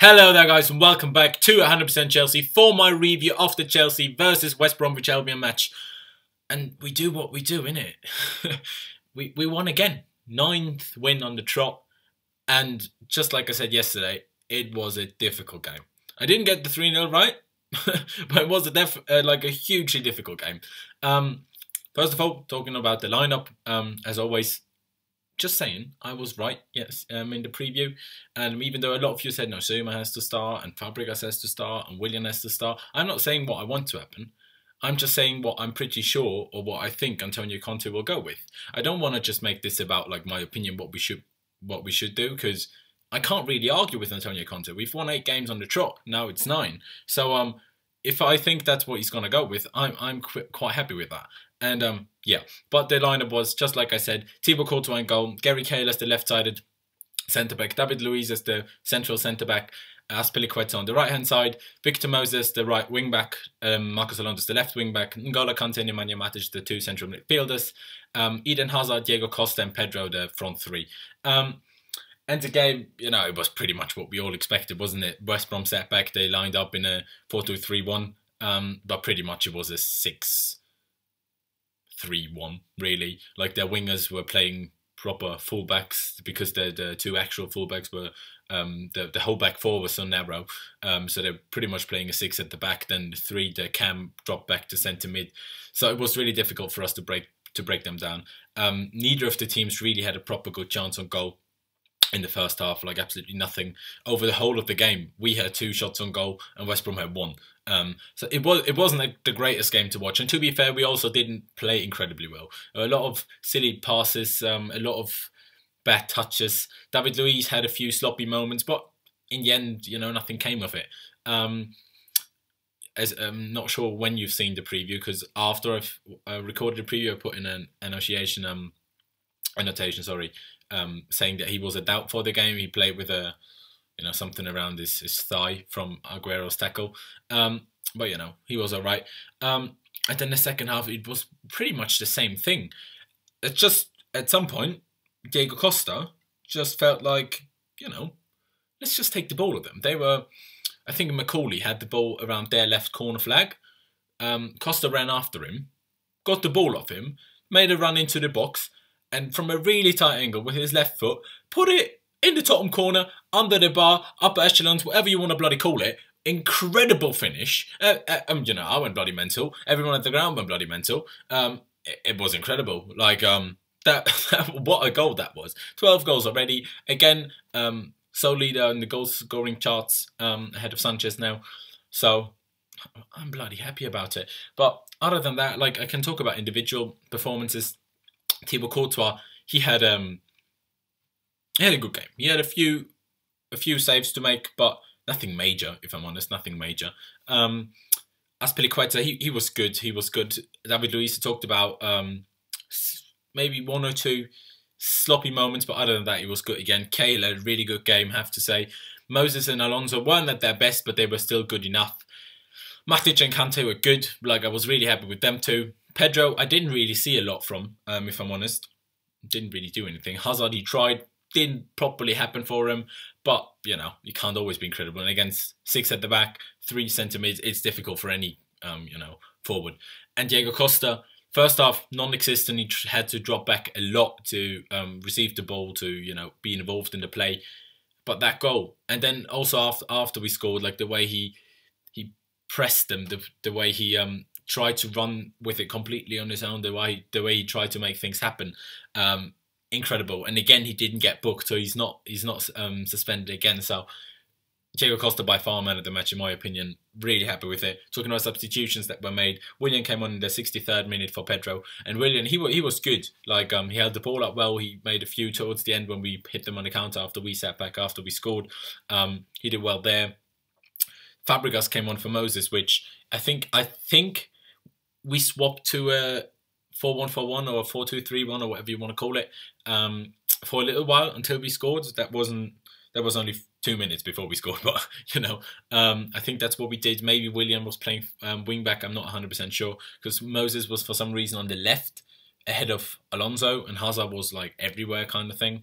Hello there guys and welcome back to 100% Chelsea for my review of the Chelsea versus West Bromwich Albion match. And we do what we do, innit? we won again. 9th win on the trot. And just like I said yesterday, it was a difficult game. I didn't get the 3-0 right, but it was a hugely difficult game. First of all, talking about the lineup, as always, just saying, I was right, yes, in the preview. And even though a lot of you said, no, Zouma has to start, and Fabregas has to start, and Willian has to start, I'm not saying what I want to happen. I'm just saying what I'm pretty sure, or what I think Antonio Conte will go with. I don't want to just make this about, like, my opinion, what we should do, because I can't really argue with Antonio Conte. We've won 8 games on the trot, now it's 9. So, if I think that's what he's going to go with, I'm quite happy with that. And, yeah, but the lineup was, just like I said, Thibaut Courtois in goal, Gary Cahill as the left-sided centre-back, David Luiz as the central centre-back, Azpilicueta on the right-hand side, Victor Moses, the right wing-back, Marcus Alonso, the left wing-back, N'Golo Kante and Nemanja Matic, the two central midfielders, Eden Hazard, Diego Costa and Pedro, the front three. And the game, you know, it was pretty much what we all expected, wasn't it? West Brom sat back, they lined up in a 4-2-3-1, but pretty much it was a 6-3-1, really. Like, their wingers were playing proper fullbacks because the two actual fullbacks were, the whole back four was so narrow. So they're pretty much playing a 6 at the back, then 3, the Cam dropped back to centre mid. So it was really difficult for us to break them down. Neither of the teams really had a proper good chance on goal in the first half, like absolutely nothing. Over the whole of the game, we had 2 shots on goal and West Brom had 1. So it wasn't like the greatest game to watch. And to be fair, we also didn't play incredibly well. A lot of silly passes, a lot of bad touches. David Luiz had a few sloppy moments, but in the end, you know, nothing came of it. As I'm not sure when you've seen the preview, because after I've recorded the preview, I put in an annotation, sorry, saying that he was a doubt for the game. He played with a, you know, something around his thigh from Aguero's tackle. But, you know, he was all right. And then the second half, it was pretty much the same thing. It's just, at some point, Diego Costa just felt like, you know, let's just take the ball at them. They were, I think McCauley had the ball around their left corner flag. Costa ran after him, got the ball off him, made a run into the box, and from a really tight angle with his left foot, put it in the Tottenham corner, under the bar, upper echelons, whatever you want to bloody call it. Incredible finish. You know, I went bloody mental. Everyone at the ground went bloody mental. It was incredible. Like, what a goal that was. 12 goals already. Again, sole leader in the goal scoring charts, ahead of Sanchez now. So, I'm bloody happy about it. But other than that, like, I can talk about individual performances. Thibaut Courtois, he had a good game. He had a few saves to make, but nothing major, if I'm honest, nothing major. Azpilicueta, he was good. He was good. David Luiz talked about maybe 1 or 2 sloppy moments, but other than that, he was good again. Cahill had a really good game, have to say. Moses and Alonso weren't at their best, but they were still good enough. Matic and Kante were good. Like, I was really happy with them too. Pedro, I didn't really see a lot from, if I'm honest. Didn't really do anything. Hazard, he tried. Didn't properly happen for him. But, you know, you can't always be incredible. And against 6 at the back, 3 centre mids, it's difficult for any, you know, forward. And Diego Costa, first half, non-existent. He had to drop back a lot to receive the ball, to, you know, be involved in the play. But that goal. And then also after we scored, like, the way he pressed them, the way he... tried to run with it completely on his own, the way he tried to make things happen, incredible. And again, he didn't get booked, so he's not suspended again. So Diego Costa, by far man of the match in my opinion. Really happy with it. Talking about substitutions that were made, Willian came on in the 63rd minute for Pedro, and Willian he was good. Like, he held the ball up well. He made a few towards the end when we hit them on the counter after we sat back after we scored. He did well there. Fabregas came on for Moses, which I think. We swapped to a 4-1-4-1 or a 4-2-3-1 or whatever you want to call it, for a little while until we scored. That was only 2 minutes before we scored, but, you know, I think that's what we did. Maybe Willian was playing wing-back, I'm not 100% sure, because Moses was for some reason on the left ahead of Alonso, and Hazard was, like, everywhere kind of thing.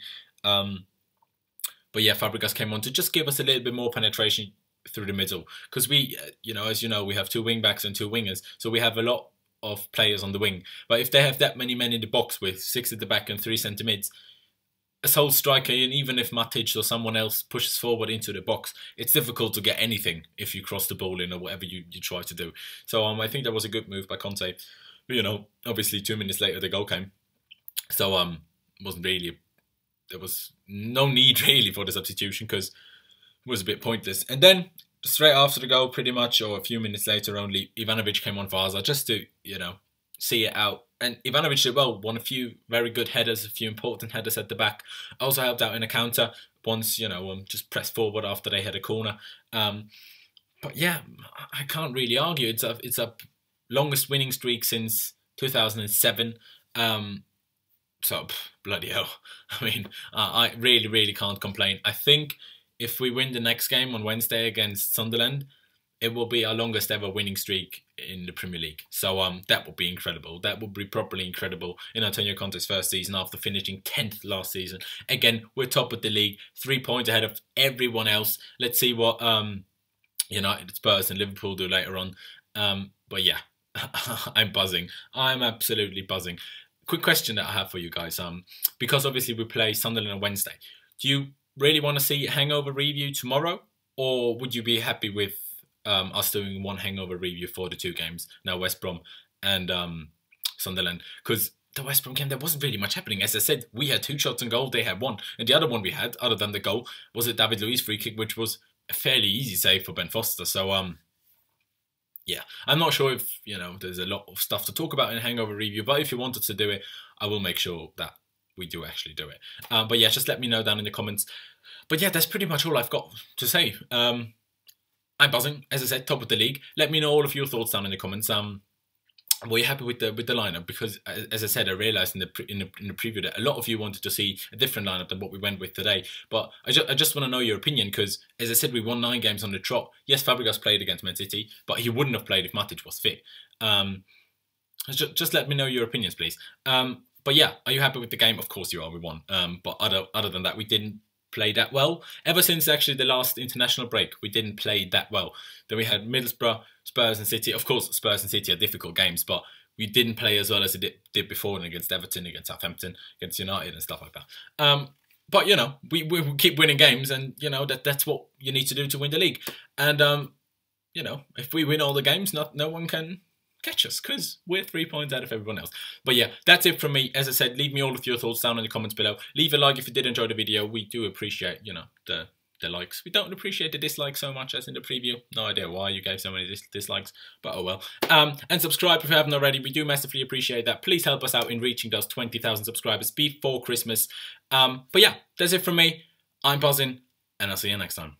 But yeah, Fabregas came on to just give us a little bit more penetration through the middle, because we, as you know, we have two wing backs and two wingers, so we have a lot of players on the wing. But if they have that many men in the box with 6 at the back and 3 centre mids, a sole striker, and even if Matic or someone else pushes forward into the box, it's difficult to get anything if you cross the ball in or whatever you try to do. So I think that was a good move by Conte. But, obviously 2 minutes later the goal came. So there was no need really for the substitution, because it was a bit pointless. And then straight after the goal, pretty much, or a few minutes later only, Ivanovic came on for Hazard just to, see it out. And Ivanovic did well, won a few very good headers, a few important headers at the back. Also helped out in a counter once, just pressed forward after they had a corner. But yeah, I can't really argue. It's a longest winning streak since 2007. So, bloody hell. I mean, I really, really can't complain. I think if we win the next game on Wednesday against Sunderland, it will be our longest ever winning streak in the Premier League. So that would be incredible. That would be properly incredible in Antonio Conte's first season after finishing 10th last season. Again, we're top of the league, 3 points ahead of everyone else. Let's see what United, Spurs and Liverpool do later on. But yeah, I'm buzzing. I'm absolutely buzzing. Quick question that I have for you guys. Because obviously we play Sunderland on Wednesday. Do you really want to see a hangover review tomorrow? Or would you be happy with us doing one hangover review for the two games, now West Brom and Sunderland? Because the West Brom game, there wasn't really much happening. As I said, we had 2 shots on goal, they had 1. And the other one we had, other than the goal, was a David Luiz free kick, which was a fairly easy save for Ben Foster. So, yeah, I'm not sure if, there's a lot of stuff to talk about in hangover review, but if you wanted to do it, I will make sure that we do actually do it. But yeah, just let me know down in the comments. But yeah, that's pretty much all I've got to say. I'm buzzing, as I said, top of the league. Let me know all of your thoughts down in the comments. Were you happy with the lineup? Because as I said, I realised in the preview that a lot of you wanted to see a different lineup than what we went with today. But I just want to know your opinion, because as I said, we won 9 games on the trot. Yes, Fabregas played against Man City, but he wouldn't have played if Matic was fit. Just let me know your opinions, please. But yeah, are you happy with the game? Of course you are. We won. But other than that, we didn't play that well. Ever since actually the last international break, we didn't play that well. Then we had Middlesbrough, Spurs and City. Of course, Spurs and City are difficult games, but we didn't play as well as it did before, and against Everton, against Southampton, against United and stuff like that. But, we keep winning games, and, that's what you need to do to win the league. And, if we win all the games, no one can catch us, because we're 3 points out of everyone else. But yeah, that's it from me. As I said, leave me all of your thoughts down in the comments below. Leave a like if you did enjoy the video. We do appreciate, the likes. We don't appreciate the dislikes so much as in the preview. No idea why you gave so many dislikes, but oh well. And subscribe if you haven't already. We do massively appreciate that. Please help us out in reaching those 20,000 subscribers before Christmas. But yeah, that's it from me. I'm buzzing, and I'll see you next time.